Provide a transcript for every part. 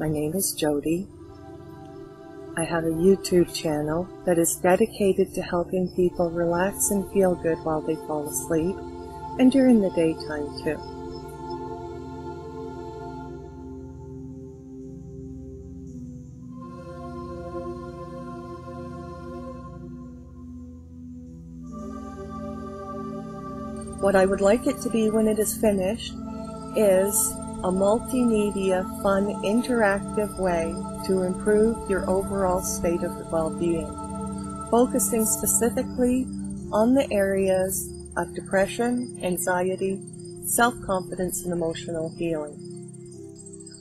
My name is Jody. I have a YouTube channel that is dedicated to helping people relax and feel good while they fall asleep, and during the daytime too. What I would like it to be when it is finished is a multimedia, fun, interactive way to improve your overall state of well-being, focusing specifically on the areas of depression, anxiety, self-confidence, and emotional healing.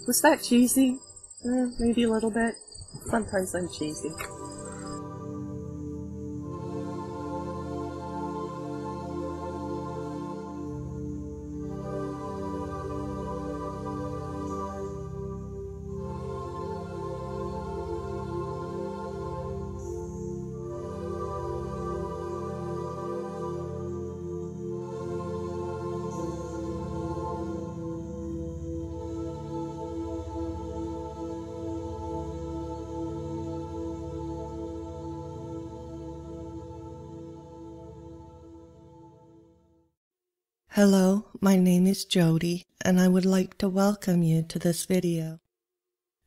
Was that cheesy? Maybe a little bit. Sometimes I'm cheesy. Hello, my name is Jody, and I would like to welcome you to this video.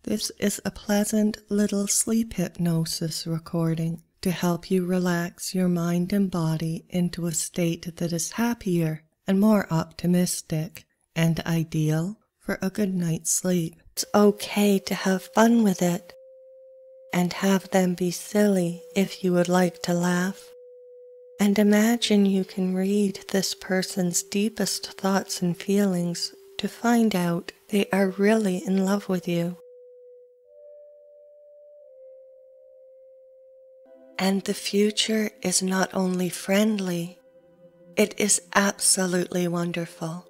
This is a pleasant little sleep hypnosis recording to help you relax your mind and body into a state that is happier and more optimistic and ideal for a good night's sleep. It's okay to have fun with it and have them be silly if you would like to laugh. And imagine you can read this person's deepest thoughts and feelings to find out they are really in love with you. And the future is not only friendly, it is absolutely wonderful.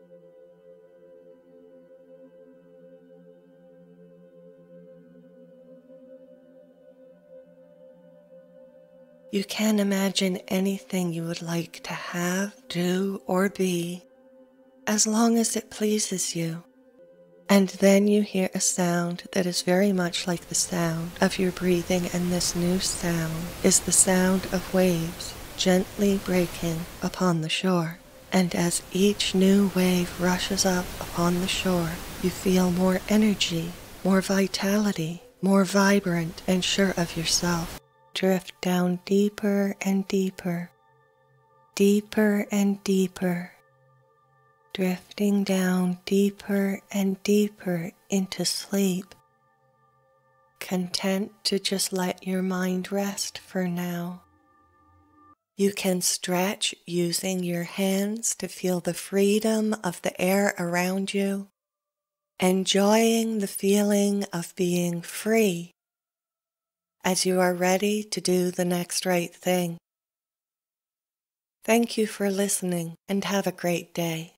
You can imagine anything you would like to have, do, or be, as long as it pleases you. And then you hear a sound that is very much like the sound of your breathing, and this new sound is the sound of waves gently breaking upon the shore. And as each new wave rushes up upon the shore, you feel more energy, more vitality, more vibrant and sure of yourself. Drift down deeper and deeper, deeper and deeper, drifting down deeper and deeper into sleep, content to just let your mind rest for now. You can stretch using your hands to feel the freedom of the air around you, enjoying the feeling of being free. As you are ready to do the next right thing. Thank you for listening and have a great day.